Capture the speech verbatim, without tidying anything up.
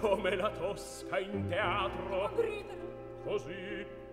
Come la Tosca in teatro, così